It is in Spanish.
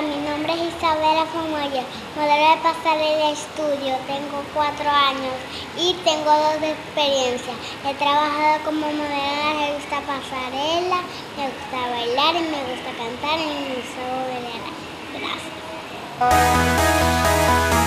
Hola, mi nombre es Isabella Fomoya, modelo de Pasarela Studio. Tengo 4 años y tengo 2 de experiencia. He trabajado como modelo en la revista Pasarela, me gusta bailar y me gusta cantar y me gusta bailar. Gracias.